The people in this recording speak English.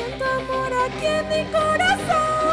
siento por aquí en mi corazón.